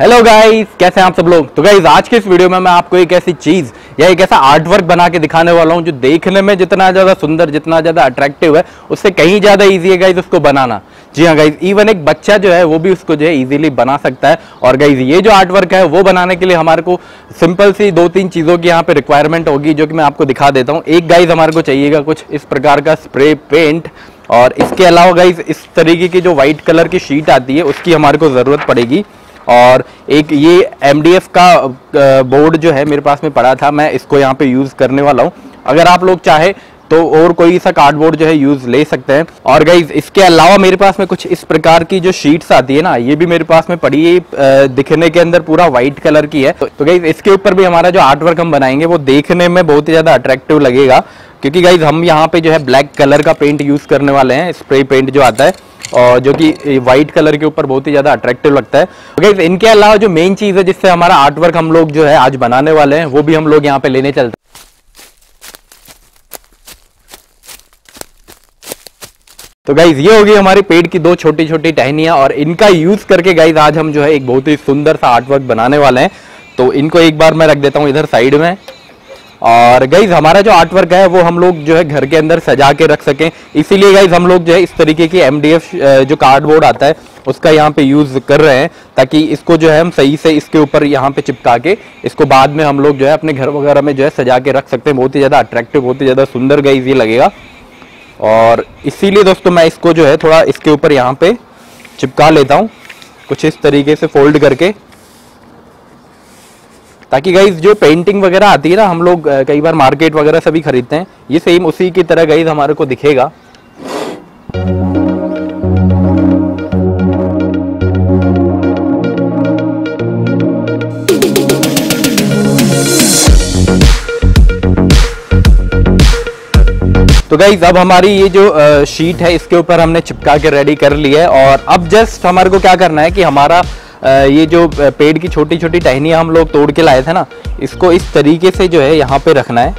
Hello guys, कैसे हैं आप सब लोग। तो गाइस आज के इस वीडियो में मैं आपको एक ऐसी चीज़ या एक ऐसा आर्टवर्क बना के दिखाने वाला हूं जो देखने में जितना ज़्यादा सुंदर, जितना ज़्यादा अट्रैक्टिव है, उससे कहीं ज़्यादा ईजी है गाइस उसको बनाना। जी हाँ गाइस, इवन एक बच्चा जो है वो भी उसको जो है ईजिली बना सकता है। और गाइस ये जो आर्टवर्क है वो बनाने के लिए हमारे को सिंपल सी दो तीन चीज़ों की यहाँ पे रिक्वायरमेंट होगी, जो कि मैं आपको दिखा देता हूँ। एक गाइस हमारे को चाहिएगा कुछ इस प्रकार का स्प्रे पेंट, और इसके अलावा गाइस इस तरीके की जो वाइट कलर की शीट आती है उसकी हमारे को ज़रूरत पड़ेगी। और एक ये MDF का बोर्ड जो है मेरे पास में पड़ा था, मैं इसको यहाँ पे यूज़ करने वाला हूँ। अगर आप लोग चाहे तो और कोई सा कार्डबोर्ड जो है यूज़ ले सकते हैं। और गाइज इसके अलावा मेरे पास में कुछ इस प्रकार की जो शीट्स आती है ना, ये भी मेरे पास में पड़ी है, दिखने के अंदर पूरा वाइट कलर की है। तो गाइज इसके ऊपर भी हमारा जो आर्टवर्क हम बनाएंगे वो देखने में बहुत ही ज़्यादा अट्रैक्टिव लगेगा, क्योंकि गाइज हम यहाँ पे जो है ब्लैक कलर का पेंट यूज़ करने वाले हैं, स्प्रे पेंट जो आता है, और जो कि वाइट कलर के ऊपर बहुत ही ज़्यादा अट्रैक्टिव लगता है। गाइज इनके अलावा जो मेन चीज़ है जिससे हमारा आर्टवर्क हम लोग जो है आज बनाने वाले हैं वो भी हम लोग यहाँ पे लेने चलते हैं। तो गाइज ये होगी हमारे पेड़ की दो छोटी छोटी टहनियाँ, और इनका यूज़ करके गाइज आज हम जो है एक बहुत ही सुंदर सा आर्टवर्क बनाने वाले हैं। तो इनको एक बार मैं रख देता हूँ इधर साइड में। और गाइज हमारा जो आर्टवर्क है वो हम लोग जो है घर के अंदर सजा के रख सकें, इसीलिए गाइज हम लोग जो है इस तरीके की MDF जो कार्डबोर्ड आता है उसका यहाँ पे यूज़ कर रहे हैं, ताकि इसको जो है हम सही से इसके ऊपर यहाँ पे चिपका के इसको बाद में हम लोग जो है अपने घर वगैरह में जो है सजा के रख सकते हैं। बहुत ही ज़्यादा अट्रैक्टिव, बहुत ही ज़्यादा सुंदर गाइज ये लगेगा। और इसीलिए दोस्तों मैं इसको जो है थोड़ा इसके ऊपर यहाँ पे चिपका लेता हूँ, कुछ इस तरीके से फोल्ड करके, ताकि गाइज जो पेंटिंग वगैरह आती है ना, हम लोग कई बार मार्केट वगैरह से भी खरीदते हैं, ये सेम उसी की तरह गाइज हमारे को दिखेगा। तो गाइज अब हमारी ये जो शीट है इसके ऊपर हमने चिपका के रेडी कर ली है, और अब जस्ट हमारे को क्या करना है कि हमारा ये जो पेड़ की छोटी छोटी टहनियाँ हम लोग तोड़ के लाए थे ना, इसको इस तरीके से जो है यहाँ पे रखना है।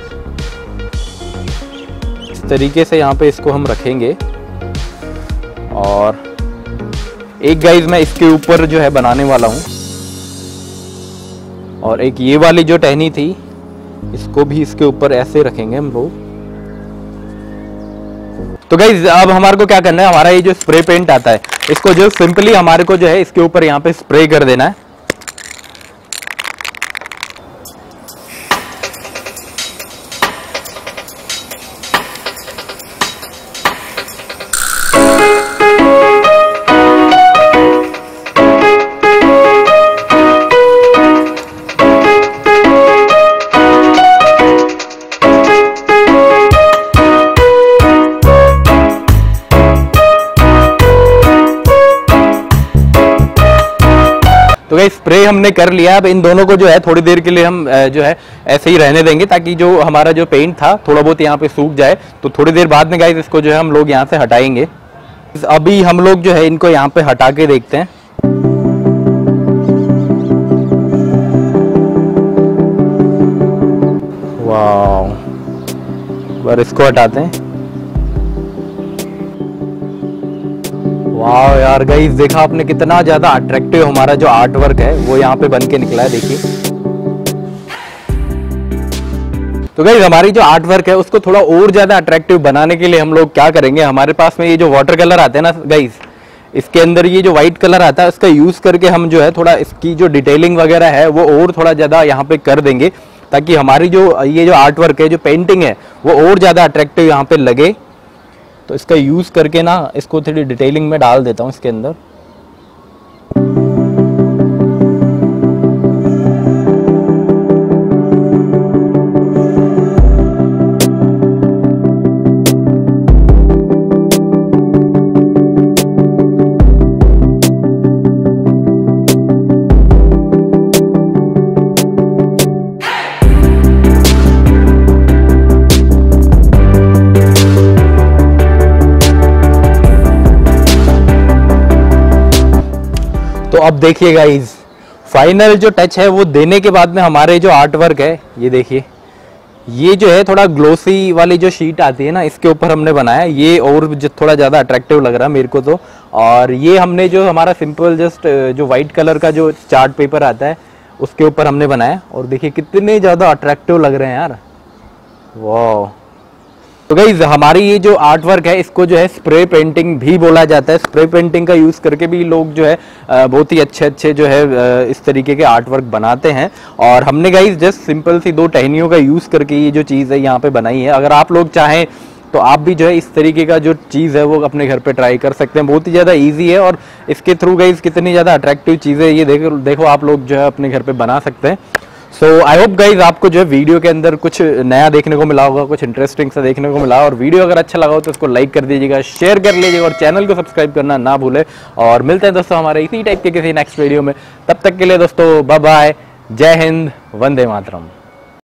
इस तरीके से यहाँ पे इसको हम रखेंगे, और एक गाइज मैं इसके ऊपर जो है बनाने वाला हूँ, और एक ये वाली जो टहनी थी इसको भी इसके ऊपर ऐसे रखेंगे हम लोग। तो गाइज अब हमारे को क्या करना है, हमारा ये जो स्प्रे पेंट आता है इसको जो सिंपली हमारे को जो है इसके ऊपर यहाँ पे स्प्रे कर देना है। तो गाइस स्प्रे हमने कर लिया, अब इन दोनों को जो है थोड़ी देर के लिए हम जो है ऐसे ही रहने देंगे, ताकि जो हमारा जो पेंट था थोड़ा बहुत यहाँ पे सूख जाए। तो थोड़ी देर बाद में गाइस इसको जो है हम लोग यहाँ से हटाएंगे। अभी हम लोग जो है इनको यहाँ पे हटा के देखते हैं। वाह, बार इसको हटाते हैं। वाह यार गाइस, देखा आपने कितना ज़्यादा अट्रैक्टिव हमारा जो आर्टवर्क है वो यहाँ पे बन के निकला है, देखिए। तो गाइस हमारी जो आर्टवर्क है उसको थोड़ा और ज़्यादा अट्रैक्टिव बनाने के लिए हम लोग क्या करेंगे, हमारे पास में ये जो वाटर कलर आते हैं ना गाइस, इसके अंदर ये जो व्हाइट कलर आता है उसका यूज़ करके हम जो है थोड़ा इसकी जो डिटेलिंग वगैरह है वो और थोड़ा ज़्यादा यहाँ पे कर देंगे, ताकि हमारी जो ये जो आर्टवर्क है, जो पेंटिंग है, वो और ज़्यादा अट्रैक्टिव यहाँ पे लगे। तो इसका यूज़ करके ना इसको थोड़ी डिटेलिंग में डाल देता हूँ इसके अंदर। तो अब देखिए गाइज फाइनल जो टच है वो देने के बाद में हमारे जो आर्टवर्क है, ये देखिए, ये जो है थोड़ा ग्लोसी वाली जो शीट आती है ना इसके ऊपर हमने बनाया, ये और थोड़ा ज़्यादा अट्रैक्टिव लग रहा है मेरे को तो। और ये हमने जो हमारा सिंपल जस्ट जो वाइट कलर का जो चार्ट पेपर आता है उसके ऊपर हमने बनाया। और देखिए कितने ज़्यादा अट्रैक्टिव लग रहे हैं यार, वाह। तो गाइज हमारी ये जो आर्ट वर्क है इसको जो है स्प्रे पेंटिंग भी बोला जाता है। स्प्रे पेंटिंग का यूज़ करके भी लोग जो है बहुत ही अच्छे अच्छे जो है इस तरीके के आर्ट वर्क बनाते हैं। और हमने गाइज जस्ट सिंपल सी 2 टहनियों का यूज़ करके ये जो चीज़ है यहाँ पे बनाई है। अगर आप लोग चाहें तो आप भी जो है इस तरीके का जो चीज़ है वो अपने घर पे ट्राई कर सकते हैं। बहुत ही ज़्यादा ईजी है और इसके थ्रू गाइज कितनी ज़्यादा अट्रैक्टिव चीज़ें ये देखो आप लोग जो है अपने घर पर बना सकते हैं। सो आई होप गाइज आपको जो है वीडियो के अंदर कुछ नया देखने को मिला होगा, कुछ इंटरेस्टिंग सा देखने को मिला। और वीडियो अगर अच्छा लगा हो तो इसको लाइक कर दीजिएगा, शेयर कर लीजिएगा और चैनल को सब्सक्राइब करना ना भूलें। और मिलते हैं दोस्तों हमारे इसी टाइप के किसी नेक्स्ट वीडियो में। तब तक के लिए दोस्तों बाय बाय, जय हिंद, वंदे मातरम।